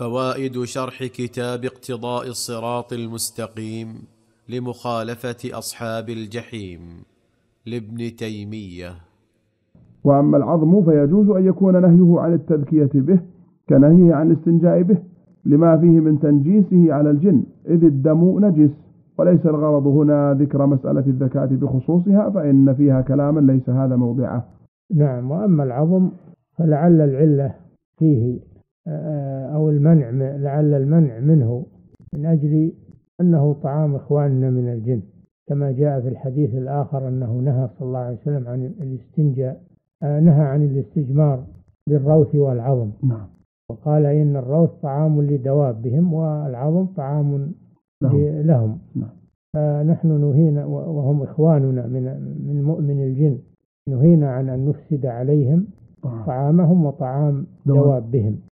فوائد شرح كتاب اقتضاء الصراط المستقيم لمخالفة أصحاب الجحيم لابن تيمية. وأما العظم فيجوز أن يكون نهيه عن التذكية به كنهيه عن الاستنجاء به لما فيه من تنجيسه على الجن، إذ الدم نجس، وليس الغرض هنا ذكر مسألة الذكاة بخصوصها، فإن فيها كلاما ليس هذا موضعه. نعم. وأما العظم فلعل العلة فيه أو المنع، لعل المنع منه من أجل أنه طعام إخواننا من الجن، كما جاء في الحديث الآخر أنه نهى صلى الله عليه وسلم عن الاستنجاء، نهى عن الاستجمار بالروث والعظم. نعم. وقال إن الروث طعام لدوابهم والعظم طعام لهم. نعم. فنحن نهينا، وهم إخواننا من الجن، نهينا عن أن نفسد عليهم طعامهم وطعام دوابهم.